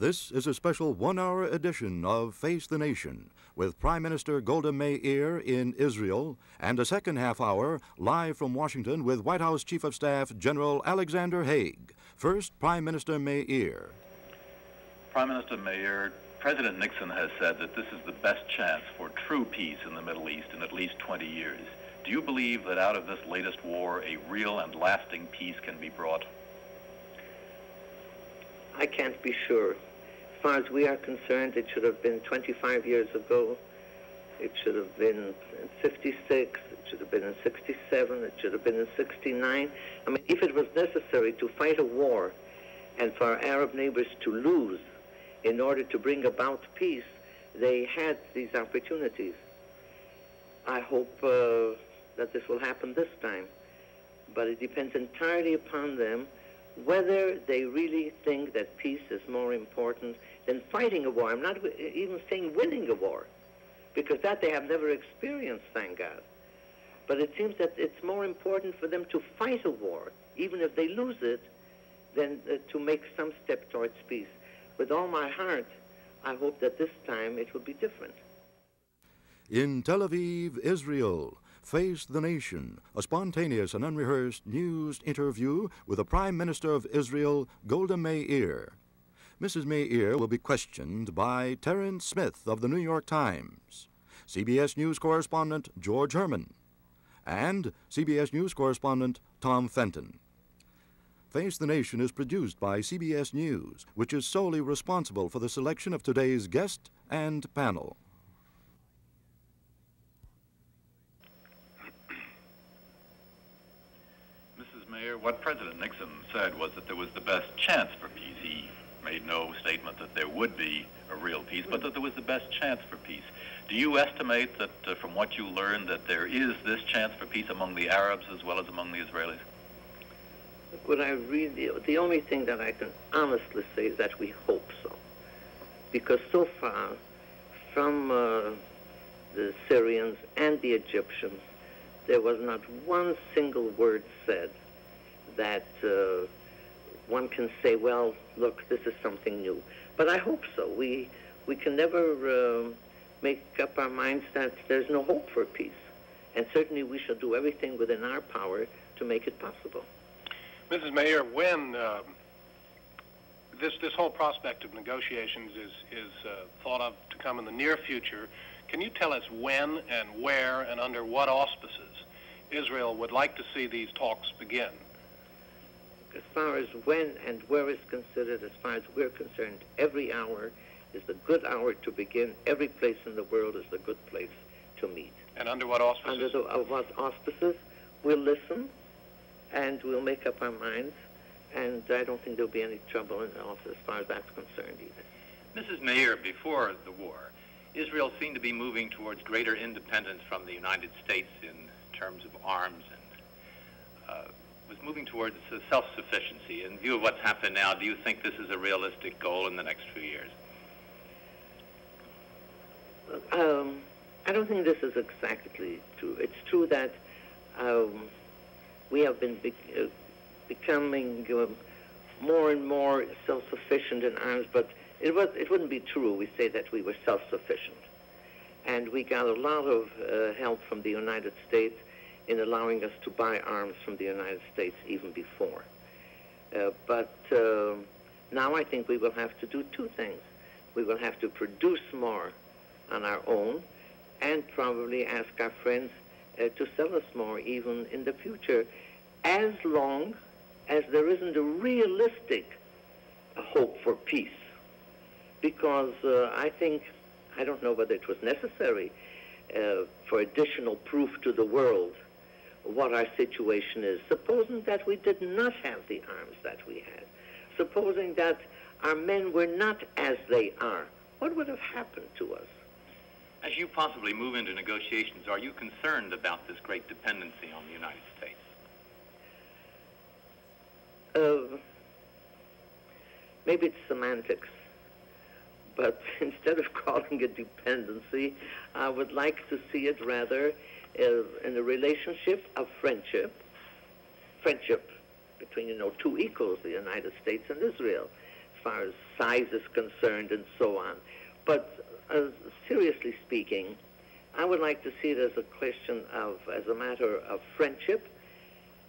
This is a special one-hour edition of Face the Nation with Prime Minister Golda Meir in Israel and a second half hour live from Washington with White House Chief of Staff General Alexander Haig. First, Prime Minister Meir. Prime Minister Meir, President Nixon has said that this is the best chance for true peace in the Middle East in at least 20 years. Do you believe that out of this latest war, a real and lasting peace can be brought? I can't be sure. As far as we are concerned, it should have been 25 years ago. It should have been in 56. It should have been in 67. It should have been in 69. I mean, if it was necessary to fight a war and for our Arab neighbors to lose in order to bring about peace, they had these opportunities. I hope that this will happen this time, but it depends entirely upon them whether they really think that peace is more important than fighting a war. I'm not even saying winning a war, because that they have never experienced, thank God. But it seems that it's more important for them to fight a war, even if they lose it, than to make some step towards peace. With all my heart, I hope that this time it will be different. In Tel Aviv, Israel, Face the Nation, a spontaneous and unrehearsed news interview with the Prime Minister of Israel, Golda Meir. Mrs. Meir will be questioned by Terence Smith of the New York Times, CBS News correspondent George Herman, and CBS News correspondent Tom Fenton. Face the Nation is produced by CBS News, which is solely responsible for the selection of today's guest and panel. What President Nixon said was that there was the best chance for peace. He made no statement that there would be a real peace, but that there was the best chance for peace. Do you estimate that from what you learned that there is this chance for peace among the Arabs as well as among the Israelis? What I read, the only thing that I can honestly say is that we hope so. Because so far, from the Syrians and the Egyptians, there was not one single word said that one can say, well, look, this is something new. But I hope so. We can never make up our minds that there's no hope for peace. And certainly we shall do everything within our power to make it possible. Mrs. Meir, when this whole prospect of negotiations is thought of to come in the near future, can you tell us when and where and under what auspices Israel would like to see these talks begin? As far as when and where is considered, as far as we're concerned, every hour is the good hour to begin. Every place in the world is the good place to meet. And under what auspices? Under what auspices? We'll listen, and we'll make up our minds, and I don't think there'll be any trouble in the office as far as that's concerned either. Mrs. Meir, before the war, Israel seemed to be moving towards greater independence from the United States in terms of arms and was moving towards self-sufficiency. In view of what's happened now, do you think this is a realistic goal in the next few years? I don't think this is exactly true. It's true that we have been becoming more and more self-sufficient in arms, but it wouldn't be true we say that we were self-sufficient. And we got a lot of help from the United States in allowing us to buy arms from the United States even before. But now I think we will have to do two things. We will have to produce more on our own and probably ask our friends to sell us more even in the future, as long as there isn't a realistic hope for peace. Because I think, I don't know whether it was necessary for additional proof to the world what our situation is. Supposing that we did not have the arms that we had, supposing that our men were not as they are, what would have happened to us? As you possibly move into negotiations, are you concerned about this great dependency on the United States? Maybe it's semantics, but instead of calling it dependency, I would like to see it rather in a relationship of friendship, friendship between, you know, two equals, the United States and Israel, far as size is concerned and so on. But seriously speaking, I would like to see it as a question of, as a matter of friendship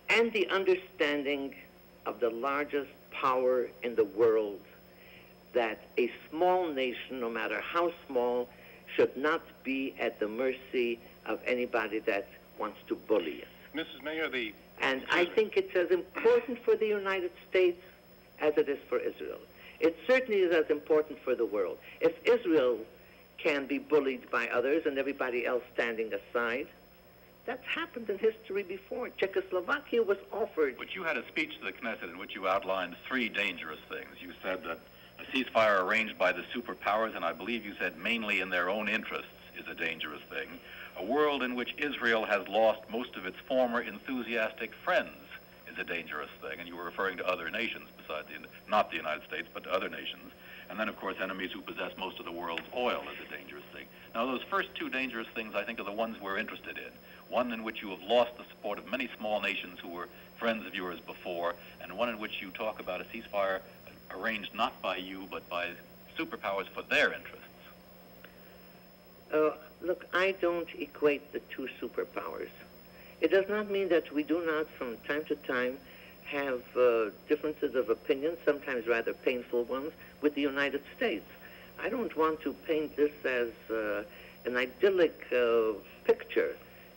and the understanding of the largest power in the world, that a small nation, no matter how small, should not be at the mercy of anybody that wants to bully it. Mrs. Mayor, the... And I think it's as important for the United States as it is for Israel. It certainly is as important for the world. If Israel can be bullied by others and everybody else standing aside, that's happened in history before. Czechoslovakia was offered... But you had a speech to the Knesset in which you outlined three dangerous things. You said that a ceasefire arranged by the superpowers, and I believe you said mainly in their own interests, is a dangerous thing. A world in which Israel has lost most of its former enthusiastic friends is a dangerous thing. And you were referring to other nations besides, not the United States, but to other nations. And then, of course, enemies who possess most of the world's oil is a dangerous thing. Now, those first two dangerous things, I think, are the ones we're interested in. One in which you have lost the support of many small nations who were friends of yours before, and one in which you talk about a ceasefire arranged not by you, but by superpowers for their interests. Look, I don't equate the two superpowers. It does not mean that we do not, from time to time, have differences of opinion, sometimes rather painful ones, with the United States. I don't want to paint this as an idyllic picture.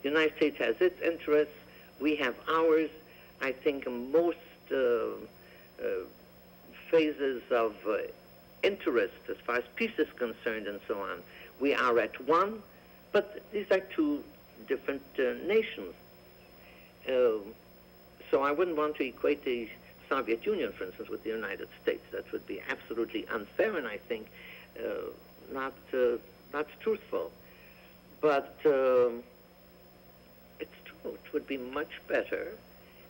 The United States has its interests. We have ours. I think most phases of interest, as far as peace is concerned and so on, we are at one, but these are two different nations. So I wouldn't want to equate the Soviet Union, for instance, with the United States. That would be absolutely unfair, and I think not truthful. But it's true. It would be much better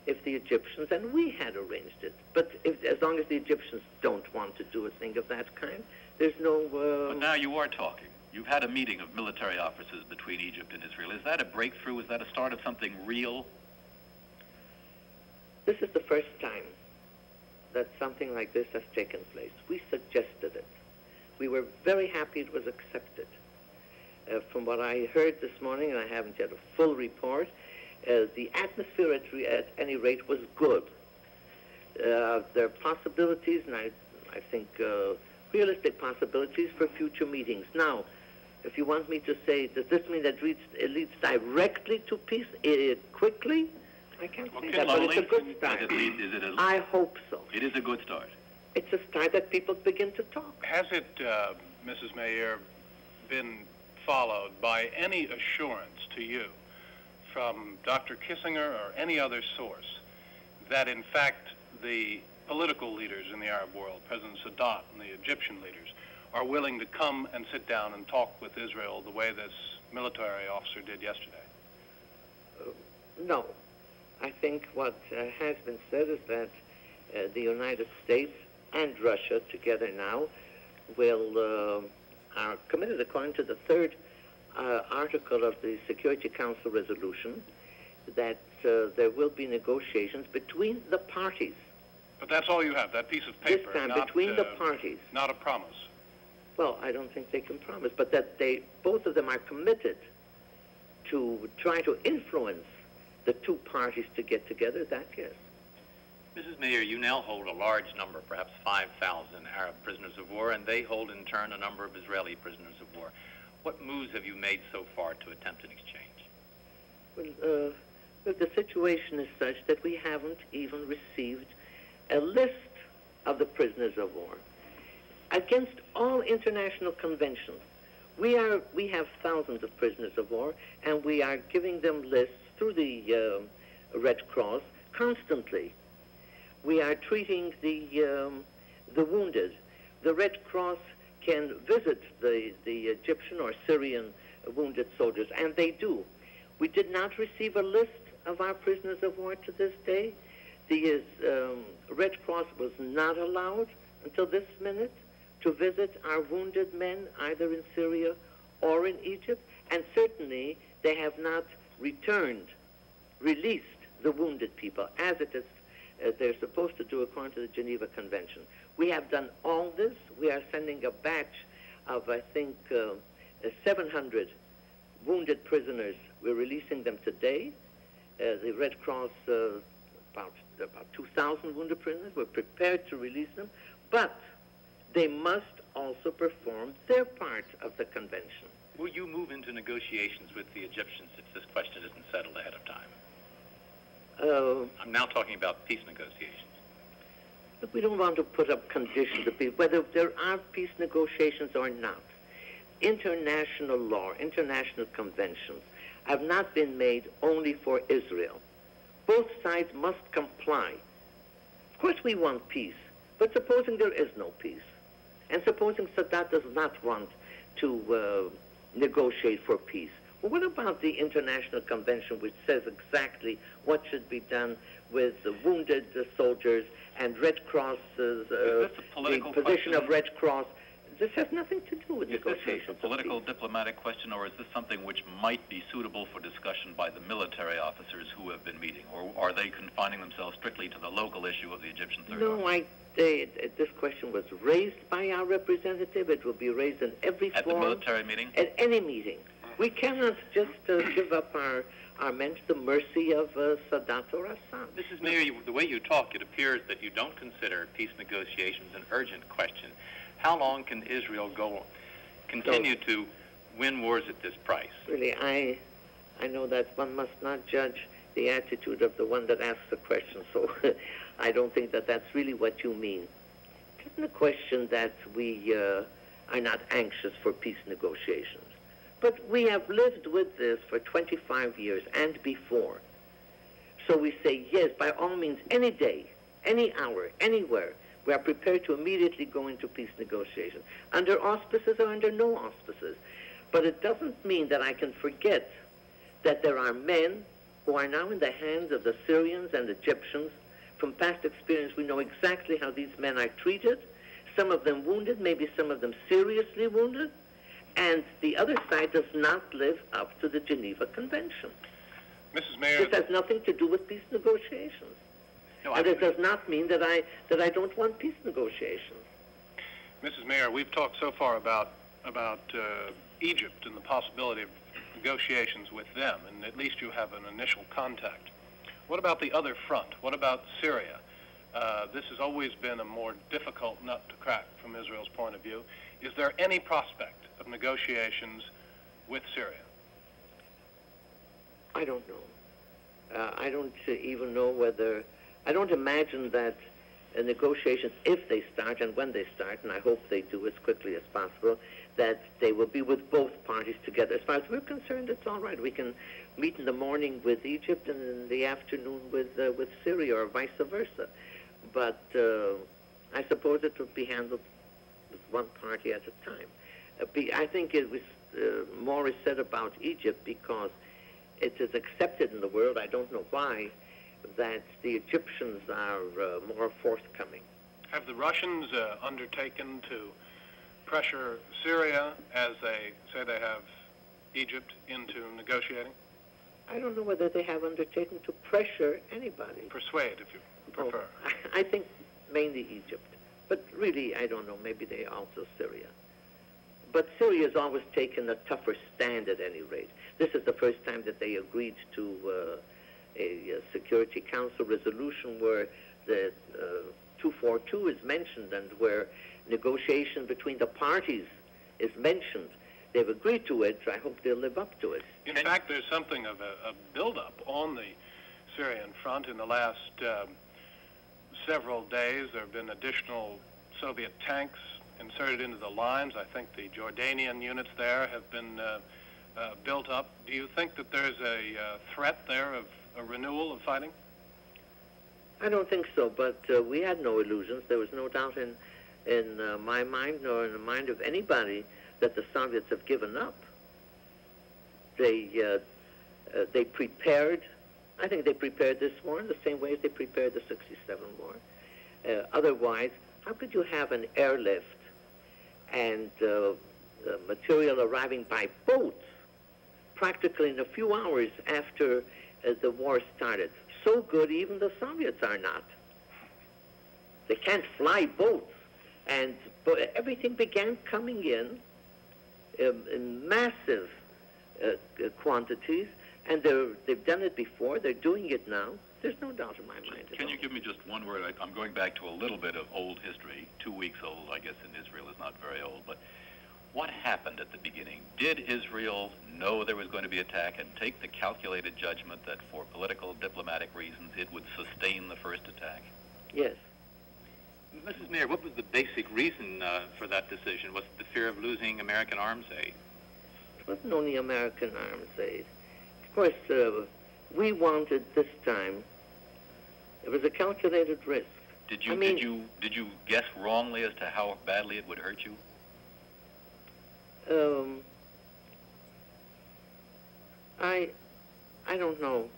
if the Egyptians and we had arranged it. But as long as the Egyptians don't want to do a thing of that kind, there's no... But now you are talking. You've had a meeting of military officers between Egypt and Israel. Is that a breakthrough? Is that a start of something real? This is the first time that something like this has taken place. We suggested it. We were very happy it was accepted. From what I heard this morning, and I haven't yet a full report, the atmosphere at any rate was good. There are possibilities, and I think realistic possibilities for future meetings. Now, if you want me to say, does this mean that it leads directly to peace quickly? I can't say that, but it's a good start. I hope so. It is a good start. It's a start that people begin to talk. Has it, Mrs. Mayer, been followed by any assurance to you from Dr. Kissinger or any other source that, in fact, the political leaders in the Arab world, President Sadat and the Egyptian leaders, are willing to come and sit down and talk with Israel the way this military officer did yesterday? No. I think what has been said is that the United States and Russia together now will are committed, according to the third article of the Security Council resolution, that there will be negotiations between the parties. But that's all you have, that piece of paper. This time, not, between the parties. Not a promise. Well, I don't think they can promise, but that they, both of them, are committed to try to influence the two parties to get together, that yes. Mrs. Mayor, you now hold a large number, perhaps 5,000 Arab prisoners of war, and they hold in turn a number of Israeli prisoners of war. What moves have you made so far to attempt an exchange? Well, the situation is such that we haven't even received a list of the prisoners of war. Against all international conventions, we have thousands of prisoners of war, and we are giving them lists through the Red Cross constantly. We are treating the wounded. The Red Cross can visit the Egyptian or Syrian wounded soldiers, and they do. We did not receive a list of our prisoners of war to this day. The Red Cross was not allowed until this minute to visit our wounded men, either in Syria or in Egypt, and certainly they have not released the wounded people, as it is they're supposed to do according to the Geneva Convention. We have done all this. We are sending a batch of, I think, 700 wounded prisoners. We're releasing them today. The Red Cross, about 2,000 wounded prisoners. We're prepared to release them, but they must also perform their part of the convention. Will you move into negotiations with the Egyptians if this question isn't settled ahead of time? I'm now talking about peace negotiations. But we don't want to put up conditions of peace, whether there are peace negotiations or not. International law, international conventions have not been made only for Israel. Both sides must comply. Of course we want peace, but supposing there is no peace, and supposing Sadat does not want to negotiate for peace, well, what about the International Convention which says exactly what should be done with the wounded soldiers and Red Cross, the position of Red Cross? This has nothing to do with negotiations. Is this a political diplomatic question, or is this something which might be suitable for discussion by the military officers who have been meeting, or are they confining themselves strictly to the local issue of the Egyptian Third Army? No, this question was raised by our representative. It will be raised in every forum. At the military meeting? At any meeting. We cannot just give up our men to the mercy of Sadat or Assad. Mrs. Mayor, the way you talk, it appears that you don't consider peace negotiations an urgent question. How long can Israel continue to win wars at this price? Really, I know that one must not judge the attitude of the one that asks the question, so I don't think that that's really what you mean. It isn't a question that we are not anxious for peace negotiations, but we have lived with this for 25 years and before. So we say, yes, by all means, any day, any hour, anywhere, we are prepared to immediately go into peace negotiations, under auspices or under no auspices. But it doesn't mean that I can forget that there are men who are now in the hands of the Syrians and Egyptians. From past experience, we know exactly how these men are treated, some of them wounded, maybe some of them seriously wounded, and the other side does not live up to the Geneva Convention. Mrs. Mayor, this has nothing to do with peace negotiations. No, and it does not mean that I don't want peace negotiations. Mrs. Mayor, we've talked so far about Egypt and the possibility of negotiations with them, and at least you have an initial contact. What about the other front? What about Syria? This has always been a more difficult nut to crack from Israel's point of view. Is there any prospect of negotiations with Syria? I don't know. I don't even know whether... I don't imagine that negotiations, if they start and when they start, and I hope they do as quickly as possible, that they will be with both parties together. As far as we're concerned, it's all right. We can meet in the morning with Egypt and in the afternoon with Syria or vice versa. But I suppose it will be handled with one party at a time. I think it was more is said about Egypt because it is accepted in the world, I don't know why, that the Egyptians are more forthcoming. Have the Russians undertaken to pressure Syria, as they say they have Egypt, into negotiating? I don't know whether they have undertaken to pressure anybody. Persuade, if you prefer. Oh, I think mainly Egypt. But really, I don't know, maybe they also Syria. But Syria has always taken a tougher stand at any rate. This is the first time that they agreed to a Security Council resolution where the 242 is mentioned and where negotiation between the parties is mentioned. They've agreed to it. I hope they'll live up to it. In fact, there's something of a buildup on the Syrian front. In the last several days, there have been additional Soviet tanks inserted into the lines. I think the Jordanian units there have been built up. Do you think that there's a threat there of a renewal of fighting? I don't think so, but we had no illusions. There was no doubt in my mind, nor in the mind of anybody, that the Soviets have given up. They prepared, I think they prepared this war in the same way as they prepared the '67 war. Otherwise, how could you have an airlift and material arriving by boat practically in a few hours after as the war started? So good even the Soviets are not. They can't fly boats. And but everything began coming in massive quantities, and they've done it before, they're doing it now. There's no doubt in my mind. Can you give me just one word? I'm going back to a little bit of old history, 2 weeks old, I guess, in Israel is not very old, but what happened at the beginning? Did Israel know there was going to be attack and take the calculated judgment that for political, diplomatic reasons, it would sustain the first attack? Yes. Mrs. Meir, what was the basic reason for that decision? Was it the fear of losing American arms aid? It wasn't only American arms aid. Of course, we wanted this time. It was a calculated risk. Did you guess wrongly as to how badly it would hurt you? I don't know.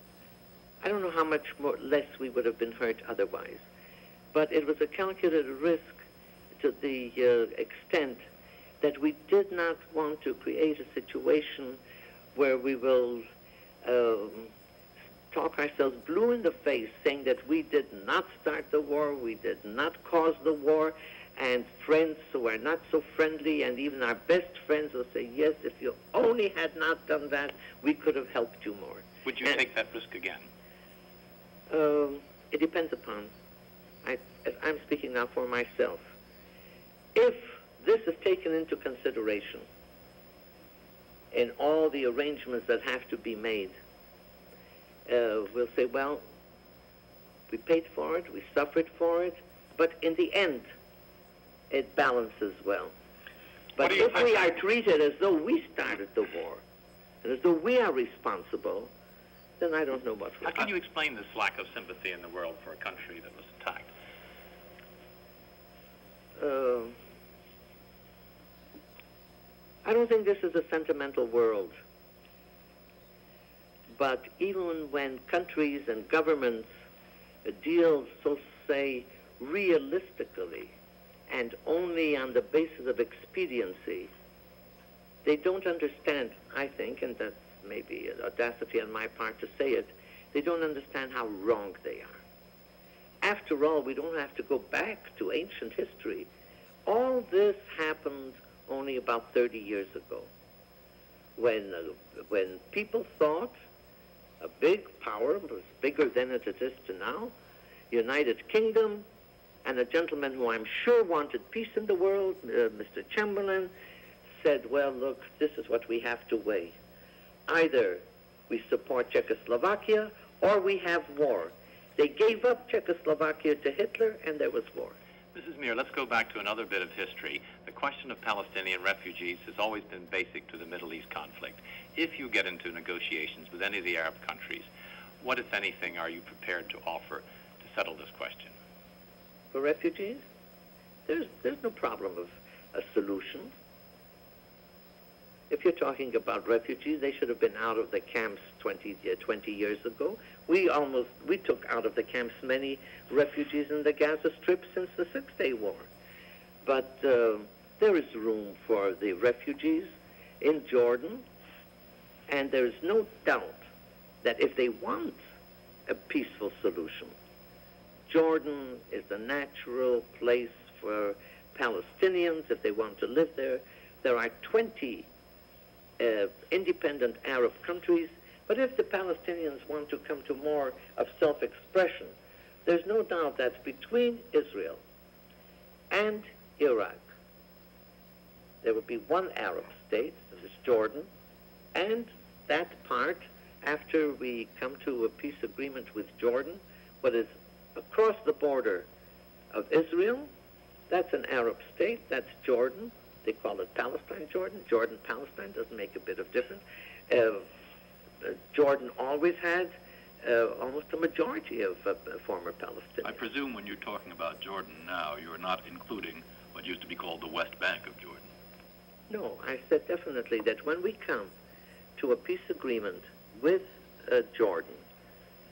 I don't know how much more less we would have been hurt otherwise. But it was a calculated risk to the extent that we did not want to create a situation where we will talk ourselves blue in the face, saying that we did not start the war, we did not cause the war, and friends who are not so friendly, and even our best friends will say, yes, if you only had not done that, we could have helped you more. Would you take that risk again? It depends upon. I'm speaking now for myself. If this is taken into consideration in all the arrangements that have to be made, we'll say, well, we paid for it, we suffered for it, but in the end, it balances well. But if we are treated as though we started the war, and as though we are responsible, then I don't know what we're doing. How can you explain this lack of sympathy in the world for a country that was attacked? I don't think this is a sentimental world. But even when countries and governments deal, so say, realistically, and only on the basis of expediency, they don't understand, I think, and that's maybe an audacity on my part to say it, they don't understand how wrong they are. After all, we don't have to go back to ancient history. All this happened only about 30 years ago, when people thought a big power was bigger than it is to now, United Kingdom, and a gentleman who I'm sure wanted peace in the world, Mr. Chamberlain, said, well, look, this is what we have to weigh. Either we support Czechoslovakia or we have war. They gave up Czechoslovakia to Hitler and there was war. Mrs. Meir, let's go back to another bit of history. The question of Palestinian refugees has always been basic to the Middle East conflict. If you get into negotiations with any of the Arab countries, what, if anything, are you prepared to offer to settle this question? For refugees, there's no problem of a solution. If you're talking about refugees, they should have been out of the camps 20 years ago. We took out of the camps many refugees in the Gaza Strip since the Six-Day War. But there is room for the refugees in Jordan, and there is no doubt that if they want a peaceful solution, Jordan is the natural place for Palestinians if they want to live there. There are 20 independent Arab countries, but if the Palestinians want to come to more of self-expression, there's no doubt that between Israel and Iraq, there will be one Arab state, this is Jordan, and that part, after we come to a peace agreement with Jordan, what is across the border of Israel, that's an Arab state, that's Jordan. They call it Palestine, Jordan. Jordan, Palestine doesn't make a bit of difference. Jordan always had almost a majority of former Palestinians. I presume when you're talking about Jordan now, you're not including what used to be called the West Bank of Jordan. No, I said definitely that when we come to a peace agreement with Jordan,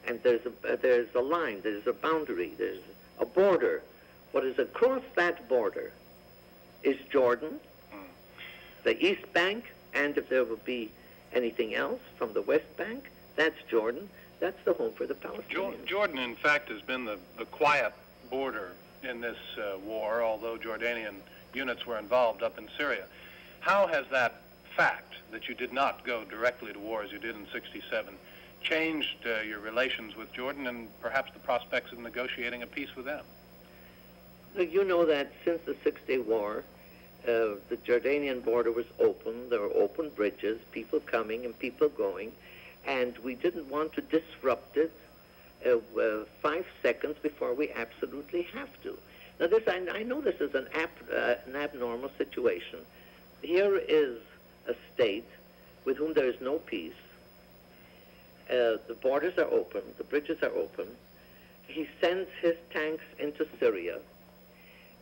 and there's a line, there's a boundary, there's a border. What is across that border is Jordan, the East Bank, and if there will be anything else from the West Bank, that's Jordan. That's the home for the Palestinians. Jordan, in fact, has been the quiet border in this war, although Jordanian units were involved up in Syria. How has that fact, that you did not go directly to war as you did in '67, changed your relations with Jordan and perhaps the prospects of negotiating a peace with them? You know that since the Six-Day War, the Jordanian border was open. There were open bridges, people coming and people going, and we didn't want to disrupt it 5 seconds before we absolutely have to. Now, this, I know this is an abnormal situation. Here is a state with whom there is no peace. The borders are open, the bridges are open. He sends his tanks into Syria.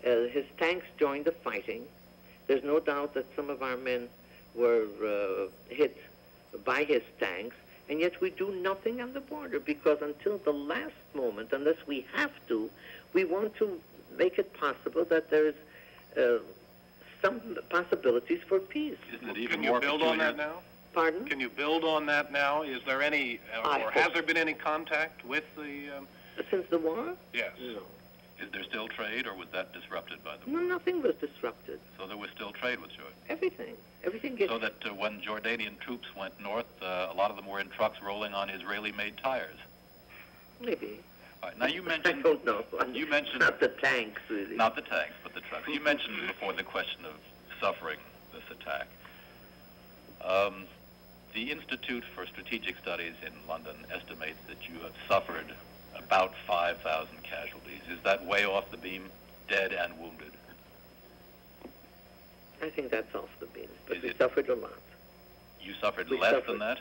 His tanks joined the fighting. There's no doubt that some of our men were hit by his tanks, and yet we do nothing on the border, because until the last moment, unless we have to, we want to make it possible that there is some possibilities for peace. Isn't it even more peculiar? Can you build on that now? Pardon? Can you build on that now? Is there any, or has there been any contact with the... Since the war? Yes. Yeah. Is there still trade, or was that disrupted by the war? No, nothing was disrupted. So there was still trade with Jordan? Everything. Everything gets... So that when Jordanian troops went north, a lot of them were in trucks rolling on Israeli-made tires? Maybe. All right. Now you mentioned... I don't know. You mentioned... Not the tanks, really. Not the tanks, but the trucks. You mentioned before the question of suffering this attack. The Institute for Strategic Studies in London estimates that you have suffered about 5,000 casualties. Is that way off the beam, dead and wounded? I think that's off the beam, but we suffered a lot. You suffered less than that?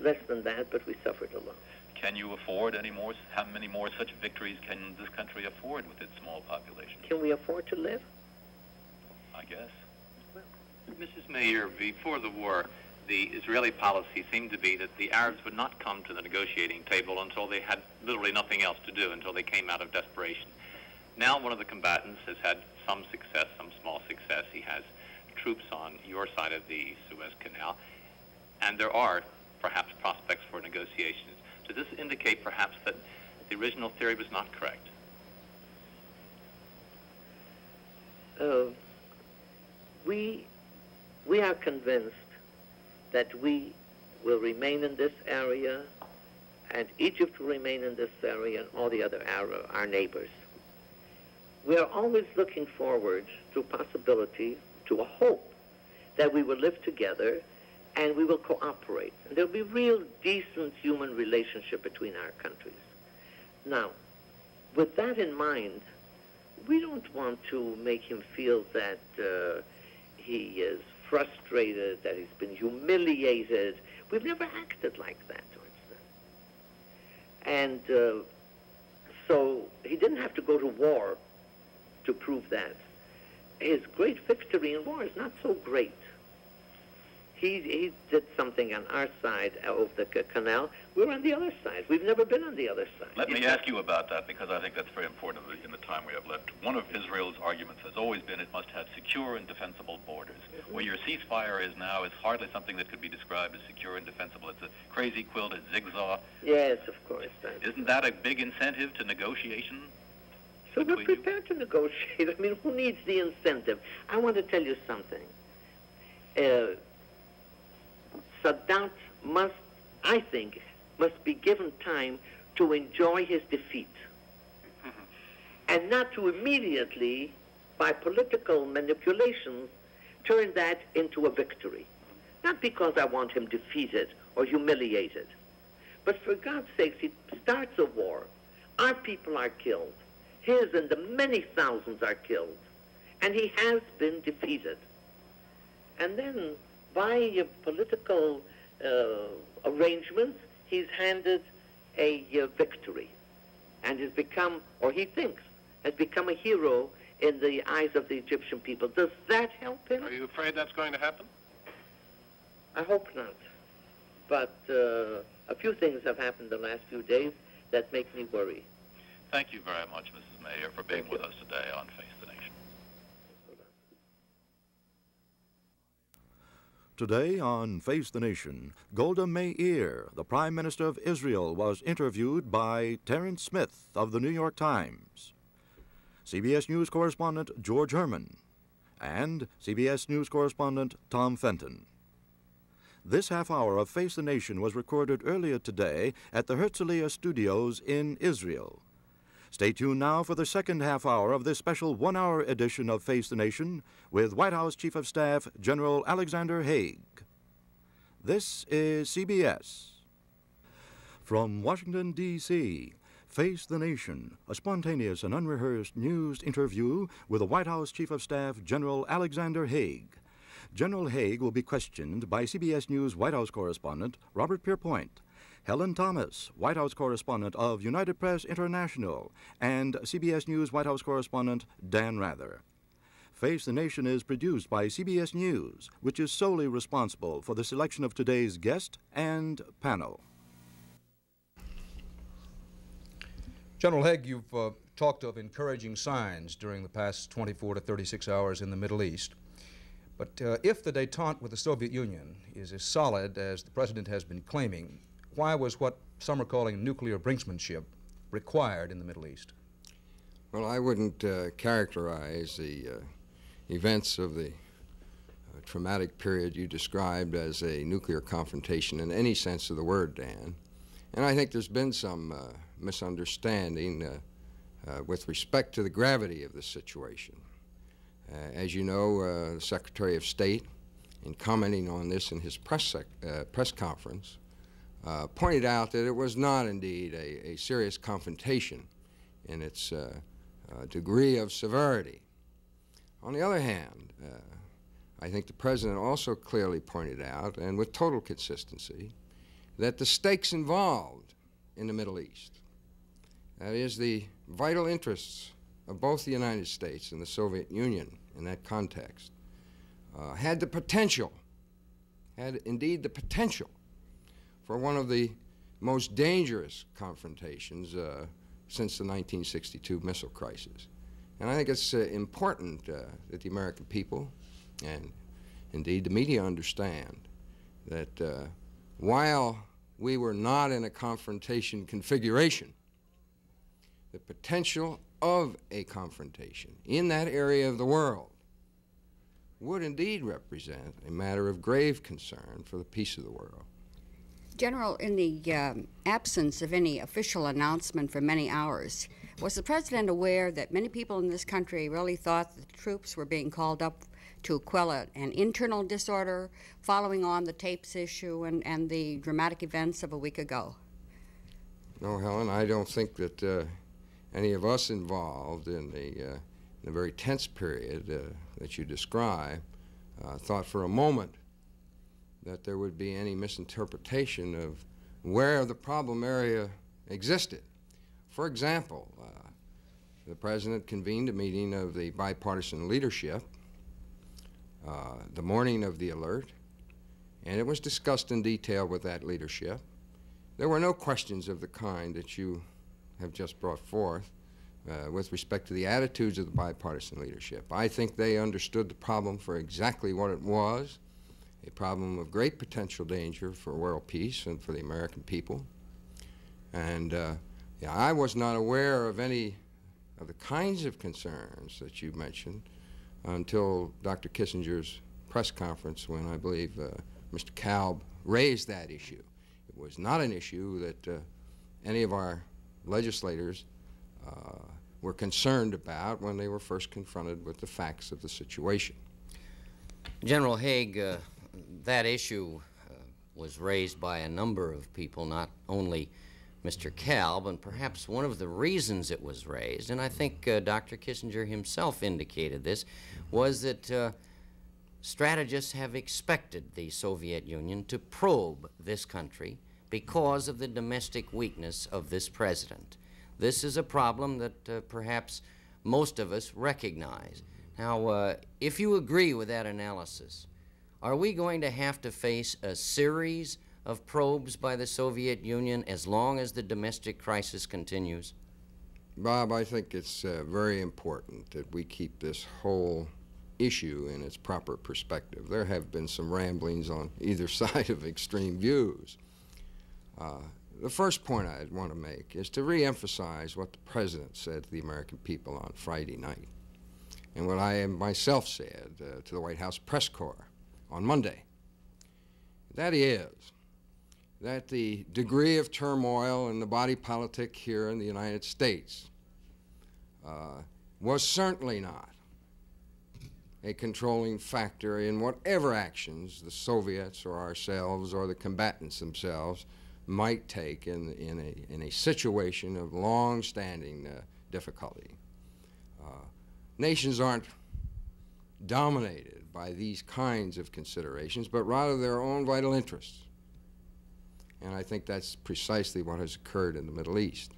Less than that, but we suffered a lot. Can you afford any more? How many more such victories can this country afford with its small population? Can we afford to live? I guess. Well, Mrs. Meir, before the war, the Israeli policy seemed to be that the Arabs would not come to the negotiating table until they had literally nothing else to do, until they came out of desperation. Now one of the combatants has had some success, some small success. He has troops on your side of the Suez Canal, and there are perhaps prospects for negotiations. Does this indicate perhaps that the original theory was not correct? We are convinced that we will remain in this area, and Egypt will remain in this area, and all the other Arab, our neighbors. We are always looking forward to possibility, to a hope that we will live together and we will cooperate. And there'll be real decent human relationship between our countries. Now, with that in mind, we don't want to make him feel that he is frustrated, that he's been humiliated. We've never acted like that towards them. And so he didn't have to go to war to prove that. His great victory in war is not so great. He did something on our side of the canal. We're on the other side. We've never been on the other side. Let me ask you about that, because I think that's very important in the time we have left. One of Israel's arguments has always been it must have secure and defensible borders. Mm-hmm. Where your ceasefire is now is hardly something that could be described as secure and defensible. It's a crazy quilt, a zigzag. Yes, of course. Isn't that a big incentive to negotiation? So we're prepared to negotiate. I mean, who needs the incentive? I want to tell you something. Sadat must, I think, must be given time to enjoy his defeat, and not to immediately, by political manipulations, turn that into a victory. Not because I want him defeated or humiliated, but for God's sakes, he starts a war. Our people are killed. His and the many thousands are killed. And he has been defeated. And then, by a political arrangements, he's handed a victory, and has become, or he thinks, has become a hero in the eyes of the Egyptian people. Does that help him? Are you afraid that's going to happen? I hope not. But a few things have happened the last few days that make me worry. Thank you very much, Mrs. Meir, for being with us today on Face the Nation. Today on Face the Nation, Golda Meir, the Prime Minister of Israel, was interviewed by Terence Smith of the New York Times. CBS News correspondent George Herman, and CBS News correspondent Tom Fenton. This half hour of Face the Nation was recorded earlier today at the Herzliya studios in Israel. Stay tuned now for the second half hour of this special one-hour edition of Face the Nation with White House Chief of Staff General Alexander Haig. This is CBS. From Washington, D.C., Face the Nation, a spontaneous and unrehearsed news interview with the White House Chief of Staff General Alexander Haig. General Haig will be questioned by CBS News White House correspondent Robert Pierpoint, Helen Thomas, White House correspondent of United Press International, and CBS News White House correspondent Dan Rather. Face the Nation is produced by CBS News, which is solely responsible for the selection of today's guest and panel. General Haig, you've talked of encouraging signs during the past 24 to 36 hours in the Middle East. But if the détente with the Soviet Union is as solid as the President has been claiming, why was what some are calling nuclear brinksmanship required in the Middle East? Well, I wouldn't characterize the events of the traumatic period you described as a nuclear confrontation in any sense of the word, Dan. And I think there's been some misunderstanding with respect to the gravity of this situation. As you know, the Secretary of State, in commenting on this in his press conference, pointed out that it was not indeed a serious confrontation in its degree of severity. On the other hand, I think the President also clearly pointed out, and with total consistency, that the stakes involved in the Middle East, that is, the vital interests of both the United States and the Soviet Union in that context, had the potential, had indeed the potential for one of the most dangerous confrontations since the 1962 missile crisis. And I think it's important that the American people and indeed the media understand that while we were not in a confrontation configuration, the potential of a confrontation in that area of the world would indeed represent a matter of grave concern for the peace of the world. General, in the absence of any official announcement for many hours, was the President aware that many people in this country really thought the troops were being called up to quell an internal disorder following on the tapes issue and the dramatic events of a week ago? No, Helen, I don't think that any of us involved in the very tense period that you describe thought for a moment that there would be any misinterpretation of where the problem area existed. For example, the President convened a meeting of the bipartisan leadership the morning of the alert, and it was discussed in detail with that leadership. There were no questions of the kind that you have just brought forth with respect to the attitudes of the bipartisan leadership. I think they understood the problem for exactly what it was, a problem of great potential danger for world peace and for the American people. And yeah, I was not aware of any of the kinds of concerns that you mentioned until Dr. Kissinger's press conference when I believe Mr. Kalb raised that issue. It was not an issue that any of our legislators were concerned about when they were first confronted with the facts of the situation. General Haig, that issue was raised by a number of people, not only Mr. Kalb, and perhaps one of the reasons it was raised, and I think Dr. Kissinger himself indicated this, was that strategists have expected the Soviet Union to probe this country because of the domestic weakness of this President. This is a problem that perhaps most of us recognize. Now, if you agree with that analysis, are we going to have to face a series of probes by the Soviet Union as long as the domestic crisis continues? Bob, I think it's very important that we keep this whole issue in its proper perspective. There have been some ramblings on either side of extreme views. The first point I want to make is to re-emphasize what the President said to the American people on Friday night, and what I myself said to the White House press corps on Monday. That is, that the degree of turmoil in the body politic here in the United States was certainly not a controlling factor in whatever actions the Soviets or ourselves or the combatants themselves might take in a situation of long-standing difficulty. Nations aren't dominated by these kinds of considerations, but rather their own vital interests. And I think that's precisely what has occurred in the Middle East.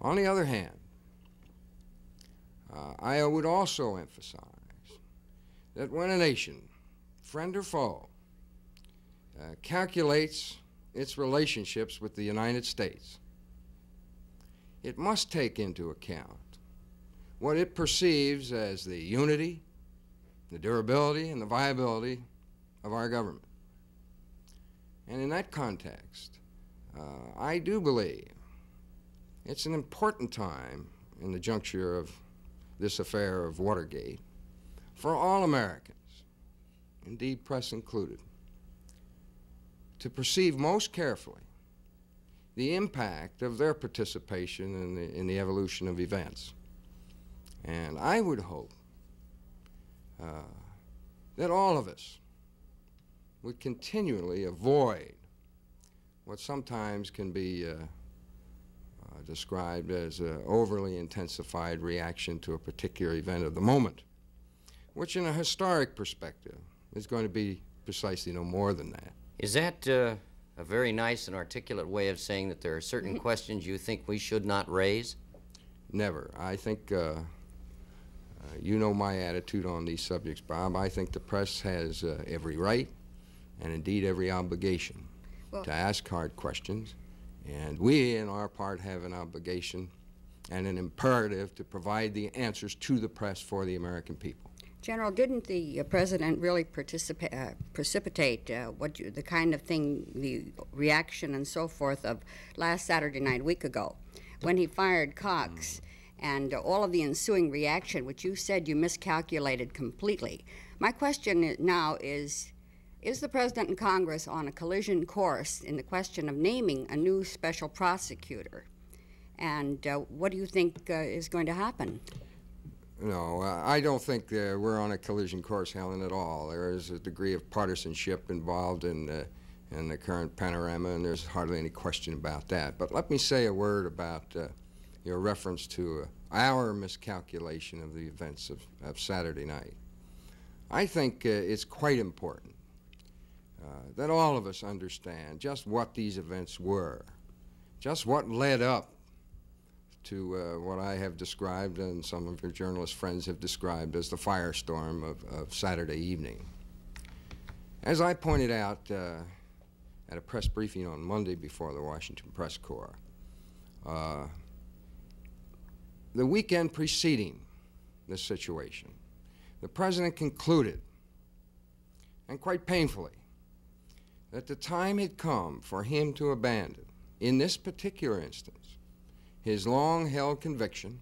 On the other hand, I would also emphasize that when a nation, friend or foe, calculates its relationships with the United States, it must take into account what it perceives as the unity, the durability, and the viability of our government. And in that context, I do believe it's an important time in the juncture of this affair of Watergate for all Americans, indeed press included, to perceive most carefully the impact of their participation in the evolution of events. And I would hope that all of us would continually avoid what sometimes can be described as an overly intensified reaction to a particular event of the moment, which in a historic perspective is going to be precisely no more than that. Is that a very nice and articulate way of saying that there are certain questions you think we should not raise? Never. I think you know my attitude on these subjects, Bob. I think the press has every right and indeed every obligation to ask hard questions. And we, in our part, have an obligation and an imperative to provide the answers to the press for the American people. General, didn't the President really precipitate the kind of thing, the reaction and so forth of last Saturday night, a week ago, when he fired Cox and all of the ensuing reaction, which you said you miscalculated completely? My question now is the President and Congress on a collision course in the question of naming a new special prosecutor? And what do you think is going to happen? No, I don't think we're on a collision course, Helen, at all. There is a degree of partisanship involved in the current panorama, and there's hardly any question about that. But let me say a word about your reference to our miscalculation of the events of Saturday night. I think it's quite important that all of us understand just what these events were, just what led up to what I have described and some of your journalist friends have described as the firestorm of Saturday evening. As I pointed out at a press briefing on Monday before the Washington Press Corps, the weekend preceding this situation, the President concluded, and quite painfully, that the time had come for him to abandon, in this particular instance, his long-held conviction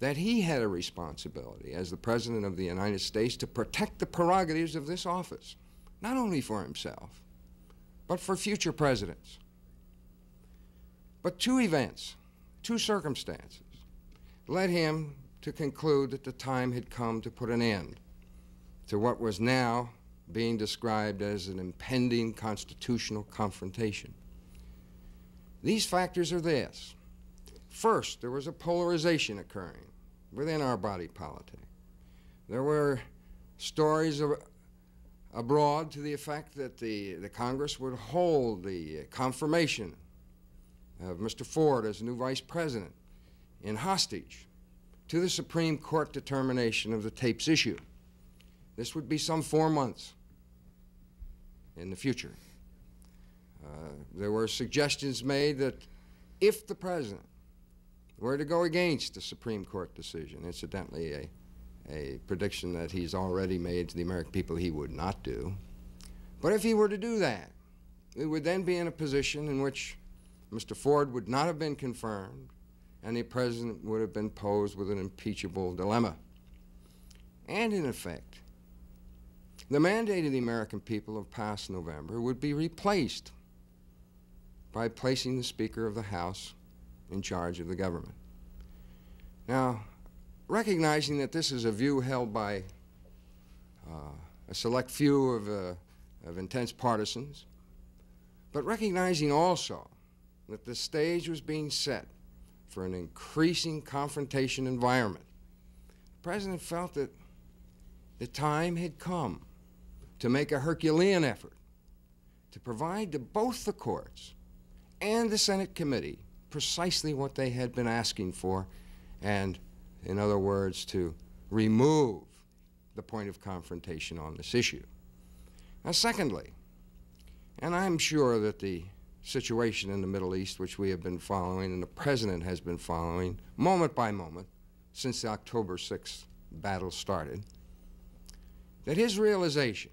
that he had a responsibility as the President of the United States to protect the prerogatives of this office, not only for himself, but for future presidents. But two events, two circumstances, led him to conclude that the time had come to put an end to what was now being described as an impending constitutional confrontation. These factors are this. First, there was a polarization occurring within our body politic. There were stories abroad to the effect that the Congress would hold the confirmation of Mr. Ford as new Vice President in hostage to the Supreme Court determination of the tapes issue. This would be some 4 months in the future. There were suggestions made that if the President were to go against the Supreme Court decision, incidentally a prediction that he's already made to the American people he would not do, but if he were to do that, we would then be in a position in which Mr. Ford would not have been confirmed, and the president would have been posed with an impeachable dilemma. And in effect, the mandate of the American people of past November would be replaced by placing the Speaker of the House in charge of the government. Now, recognizing that this is a view held by a select few of intense partisans, but recognizing also that the stage was being set for an increasing confrontation environment, the President felt that the time had come to make a Herculean effort to provide to both the courts and the Senate committee precisely what they had been asking for, and, in other words, to remove the point of confrontation on this issue. Now, secondly, and I'm sure that the situation in the Middle East, which we have been following and the President has been following moment by moment since the October 6th battle started, that his realization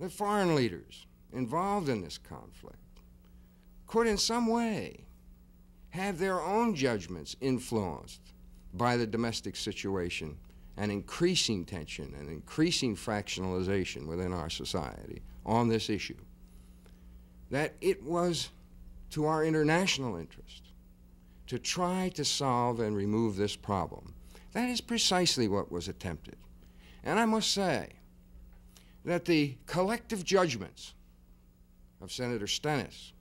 that foreign leaders involved in this conflict could in some way have their own judgments influenced by the domestic situation and increasing tension and increasing fractionalization within our society on this issue, that it was to our international interest to try to solve and remove this problem. That is precisely what was attempted. And I must say that the collective judgments of Senator Stennis,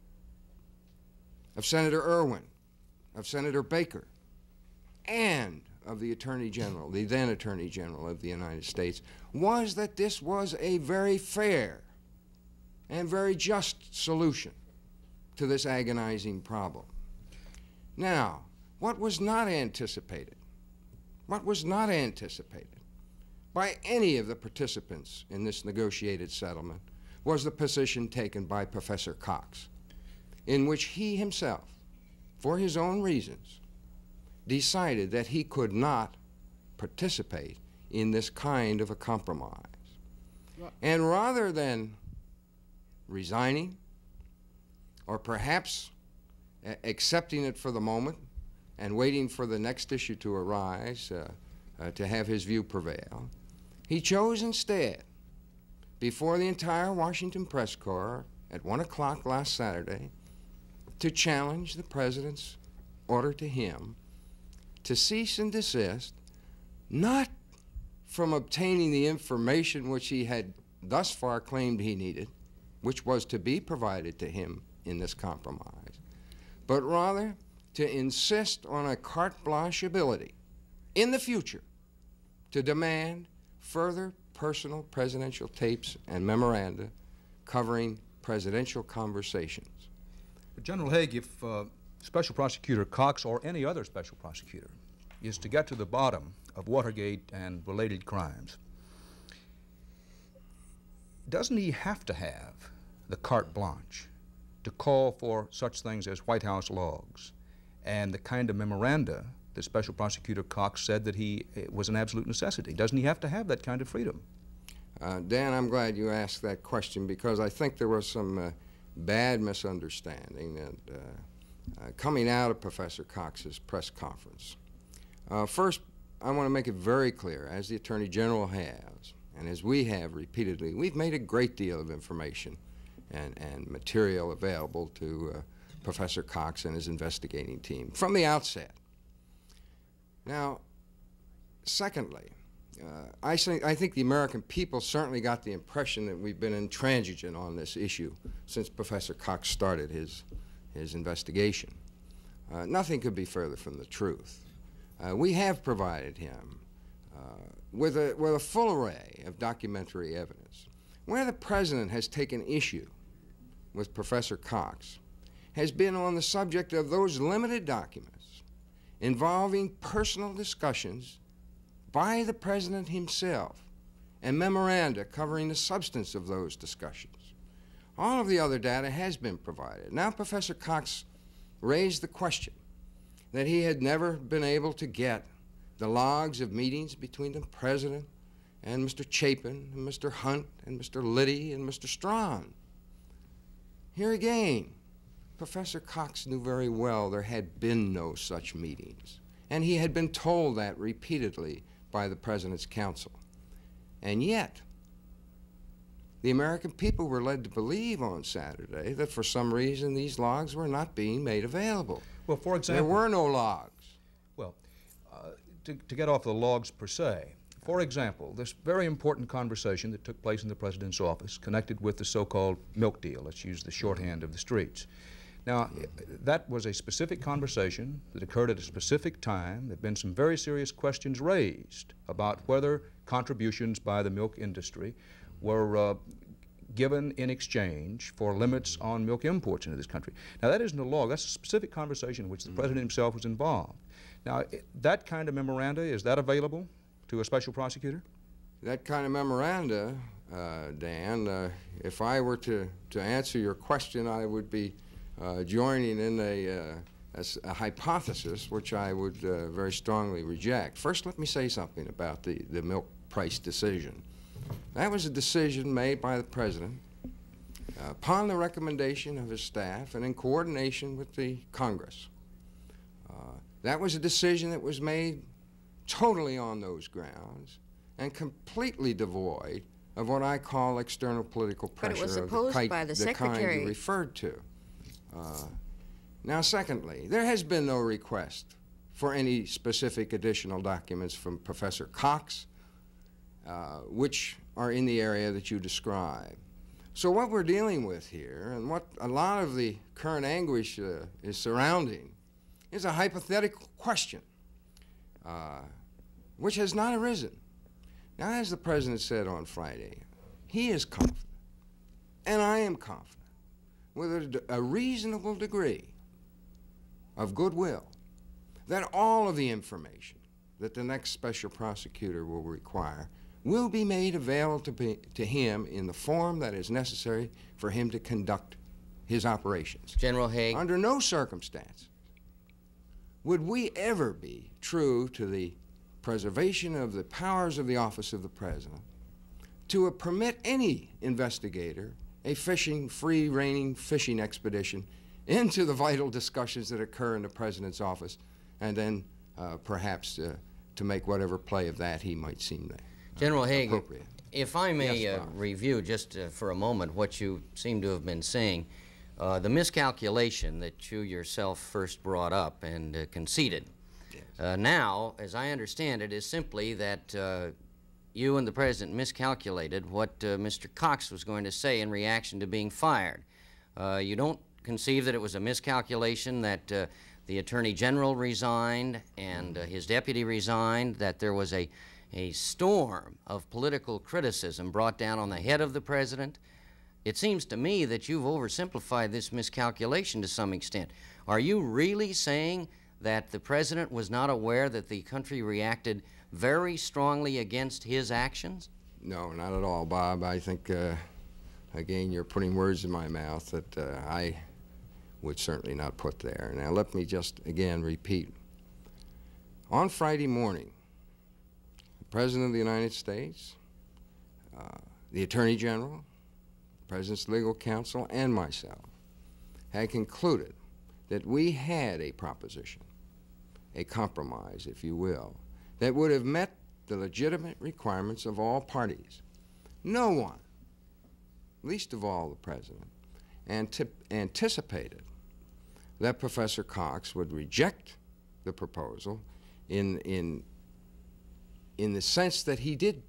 of Senator Ervin, of Senator Baker, and of the Attorney General, the then Attorney General of the United States, was that this was a very fair and very just solution to this agonizing problem. Now, what was not anticipated, by any of the participants in this negotiated settlement was the position taken by Professor Cox, in which he himself, for his own reasons, decided that he could not participate in this kind of a compromise. And rather than resigning or perhaps accepting it for the moment and waiting for the next issue to arise to have his view prevail, he chose instead, before the entire Washington Press Corps at 1 o'clock last Saturday, to challenge the President's order to him to cease and desist, not from obtaining the information which he had thus far claimed he needed, which was to be provided to him in this compromise, but rather to insist on a carte blanche ability in the future to demand further personal presidential tapes and memoranda covering presidential conversations. General Haig, if Special Prosecutor Cox or any other special prosecutor is to get to the bottom of Watergate and related crimes, doesn't he have to have the carte blanche to call for such things as White House logs and the kind of memoranda that Special Prosecutor Cox said that it was an absolute necessity? Doesn't he have to have that kind of freedom? Dan, I'm glad you asked that question, because I think there was some bad misunderstanding that, coming out of Professor Cox's press conference. First, I want to make it very clear, as the Attorney General has, and as we have repeatedly, we've made a great deal of information and material available to Professor Cox and his investigating team from the outset. Now, secondly, I think the American people certainly got the impression that we've been intransigent on this issue since Professor Cox started his investigation. Nothing could be further from the truth. We have provided him with a full array of documentary evidence. Where the President has taken issue with Professor Cox has been on the subject of those limited documents involving personal discussions by the President himself and memoranda covering the substance of those discussions. All of the other data has been provided. Now, Professor Cox raised the question that he had never been able to get the logs of meetings between the President and Mr. Chapin and Mr. Hunt and Mr. Liddy and Mr. Strawn. Here again, Professor Cox knew very well there had been no such meetings, and he had been told that repeatedly by the President's Council. And yet, the American people were led to believe on Saturday that for some reason these logs were not being made available. Well, for example, there were no logs. Well, to get off the logs per se, for example, this very important conversation that took place in the President's office connected with the so-called milk deal, let's use the shorthand of the streets. Now, that was a specific conversation that occurred at a specific time. There have been some very serious questions raised about whether contributions by the milk industry were given in exchange for limits on milk imports into this country. Now, that isn't a law. That's a specific conversation in which the President himself was involved. Now, that kind of memoranda, is that available to a special prosecutor? That kind of memoranda, Dan, if I were to answer your question, I would be joining in a hypothesis which I would very strongly reject. First, let me say something about the milk price decision. That was a decision made by the President upon the recommendation of his staff and in coordination with the Congress. That was a decision that was made totally on those grounds and completely devoid of what I call external political pressure. But it was opposed by the Secretary you referred to. Now, secondly, there has been no request for any specific additional documents from Professor Cox, which are in the area that you describe. So what we're dealing with here, and what a lot of the current anguish is surrounding, is a hypothetical question, which has not arisen. Now, as the President said on Friday, he is confident, and I am confident, with a reasonable degree of goodwill, that all of the information that the next special prosecutor will require will be made available to him in the form that is necessary for him to conduct his operations. General Haig? Under no circumstance would we ever be true to the preservation of the powers of the office of the President to permit any investigator a free-reigning fishing expedition into the vital discussions that occur in the President's office, and then perhaps to make whatever play of that he might seem General Haig, appropriate. If I may review just for a moment what you seem to have been saying, the miscalculation that you yourself first brought up and conceded. Yes. Now, as I understand it, is simply that you and the President miscalculated what Mr. Cox was going to say in reaction to being fired. You don't conceive that it was a miscalculation that the Attorney General resigned and his deputy resigned, that there was a storm of political criticism brought down on the head of the President. It seems to me that you've oversimplified this miscalculation to some extent. Are you really saying that the President was not aware that the country reacted very strongly against his actions? No, not at all, Bob. I think, again, you're putting words in my mouth that I would certainly not put there. Now, let me just again repeat. On Friday morning, the President of the United States, the Attorney General, the President's legal counsel, and myself had concluded that we had a proposition, a compromise, if you will, that would have met the legitimate requirements of all parties. No one, least of all the President, anticipated that Professor Cox would reject the proposal in the sense that he did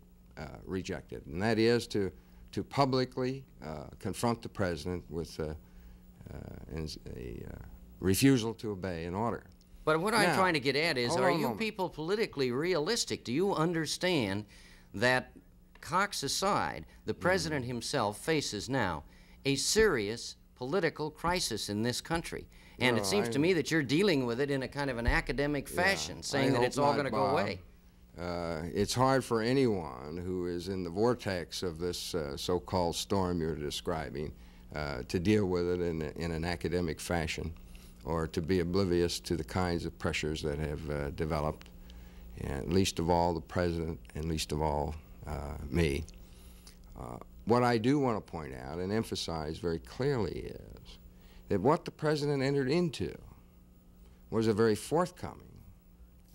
reject it, and that is to publicly confront the President with a refusal to obey an order. But what I'm trying to get at is, are you people politically realistic? Do you understand that, Cox aside, the President himself faces now a serious political crisis in this country? And it seems to me that you're dealing with it in a kind of an academic fashion, saying that it's all going to go away. It's hard for anyone who is in the vortex of this so-called storm you're describing to deal with it in an academic fashion, or to be oblivious to the kinds of pressures that have developed, and least of all the President, and least of all me. What I do want to point out and emphasize very clearly is that what the president entered into was a very forthcoming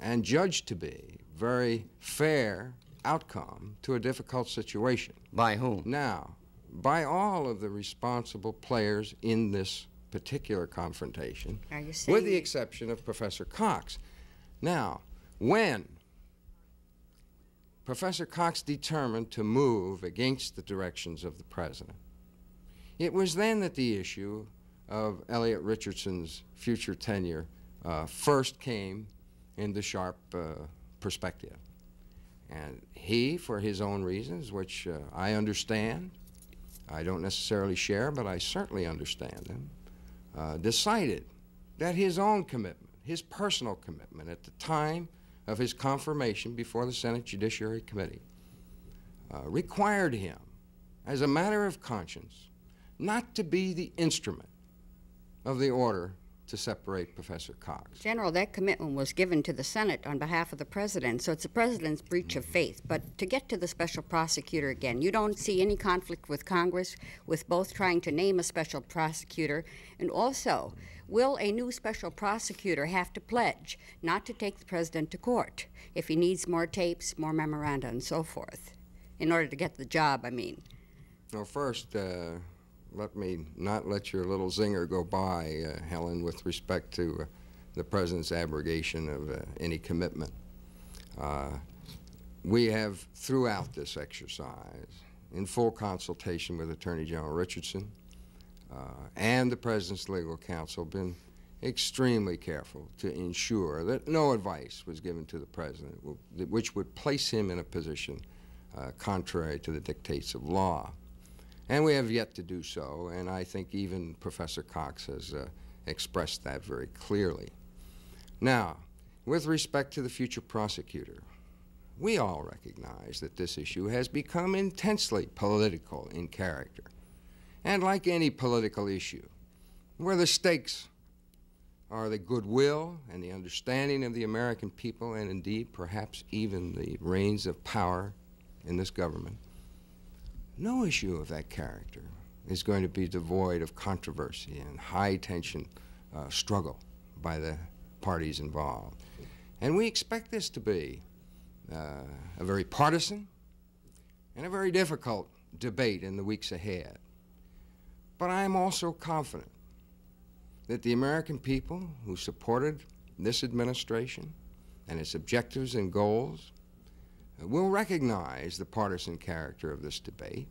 and judged to be very fair outcome to a difficult situation. By whom? Now, by all of the responsible players in this particular confrontation, with the exception of Professor Cox. Now, when Professor Cox determined to move against the directions of the president, it was then that the issue of Elliot Richardson's future tenure first came into sharp perspective. And he, for his own reasons, which I understand, I don't necessarily share, but I certainly understand them, decided that his own commitment, his personal commitment at the time of his confirmation before the Senate Judiciary Committee, required him, as a matter of conscience, not to be the instrument of the order to separate Professor Cox. General, that commitment was given to the Senate on behalf of the President, so it's the President's breach of faith. But to get to the special prosecutor again, you don't see any conflict with Congress, with both trying to name a special prosecutor, and also, will a new special prosecutor have to pledge not to take the President to court if he needs more tapes, more memoranda, and so forth, in order to get the job, I mean? Well, first, let me not let your little zinger go by, Helen, with respect to the President's abrogation of any commitment. We have, throughout this exercise, in full consultation with Attorney General Richardson and the President's legal counsel, been extremely careful to ensure that no advice was given to the President which would place him in a position contrary to the dictates of law. And we have yet to do so, and I think even Professor Cox has expressed that very clearly. Now, with respect to the future prosecutor, we all recognize that this issue has become intensely political in character. And like any political issue, where the stakes are the goodwill and the understanding of the American people, and indeed perhaps even the reins of power in this government, no issue of that character is going to be devoid of controversy and high-tension struggle by the parties involved. And we expect this to be a very partisan and a very difficult debate in the weeks ahead. But I'm also confident that the American people who supported this administration and its objectives and goals will recognize the partisan character of this debate,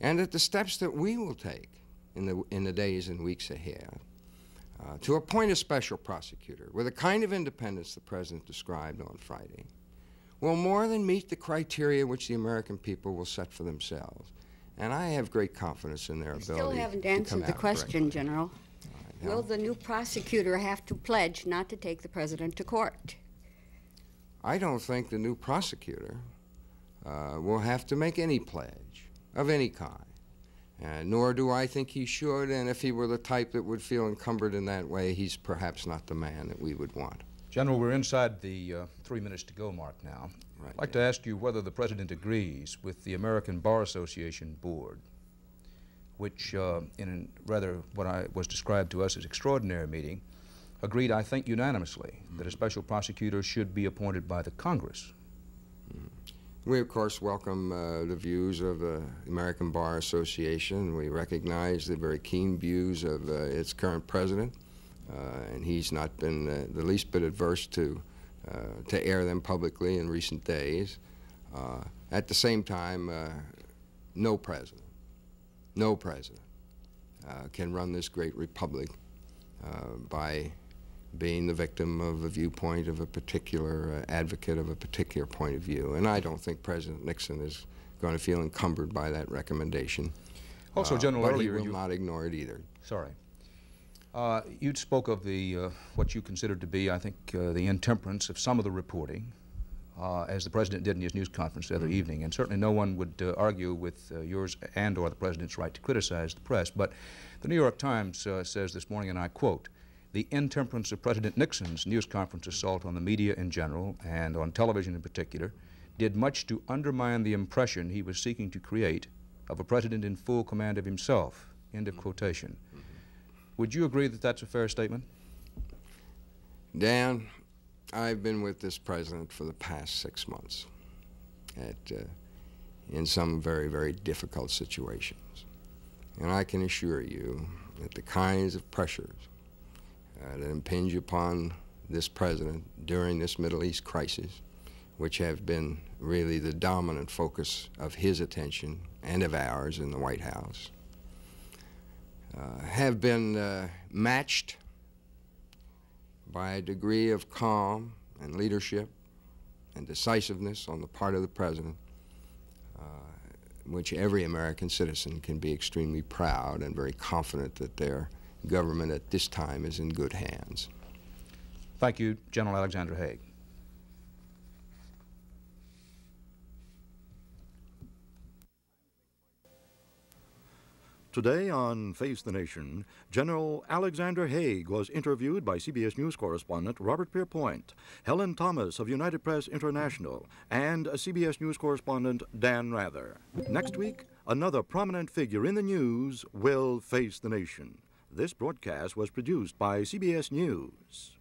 and that the steps that we will take in the days and weeks ahead to appoint a special prosecutor with the kind of independence the President described on Friday will more than meet the criteria which the American people will set for themselves. And I have great confidence in their ability to come out correctly. Still haven't answered the question, General. Will the new prosecutor have to pledge not to take the President to court? I don't think the new prosecutor will have to make any pledge of any kind, nor do I think he should, and if he were the type that would feel encumbered in that way, he's perhaps not the man that we would want. General, we're inside the 3 minutes to go mark now. Right, I'd like to ask you whether the President agrees with the American Bar Association Board, which in rather what I was described to us as extraordinary meeting, agreed, I think, unanimously that a special prosecutor should be appointed by the Congress. We, of course, welcome the views of the American Bar Association. We recognize the very keen views of its current president, and he's not been the least bit adverse to air them publicly in recent days. At the same time, no president can run this great republic by being the victim of a viewpoint of a particular advocate of a particular point of view. And I don't think President Nixon is going to feel encumbered by that recommendation. Also, General, earlier you will not ignore it either. Sorry. You spoke of the, what you considered to be, I think, the intemperance of some of the reporting, as the President did in his news conference the other evening. And certainly no one would argue with yours and or the President's right to criticize the press. But the New York Times says this morning, and I quote, "The intemperance of President Nixon's news conference assault on the media in general and on television in particular did much to undermine the impression he was seeking to create of a president in full command of himself." End of quotation. Would you agree that that's a fair statement? Dan, I've been with this president for the past 6 months in some very, very difficult situations. And I can assure you that the kinds of pressures that impinge upon this president during this Middle East crisis, which have been really the dominant focus of his attention and of ours in the White House, have been matched by a degree of calm and leadership and decisiveness on the part of the president, which every American citizen can be extremely proud and very confident that their government at this time is in good hands. Thank you, General Alexander Haig. Today on Face the Nation, General Alexander Haig was interviewed by CBS News correspondent Robert Pierpoint, Helen Thomas of United Press International, and CBS News correspondent Dan Rather. Next week, another prominent figure in the news will face the nation. This broadcast was produced by CBS News.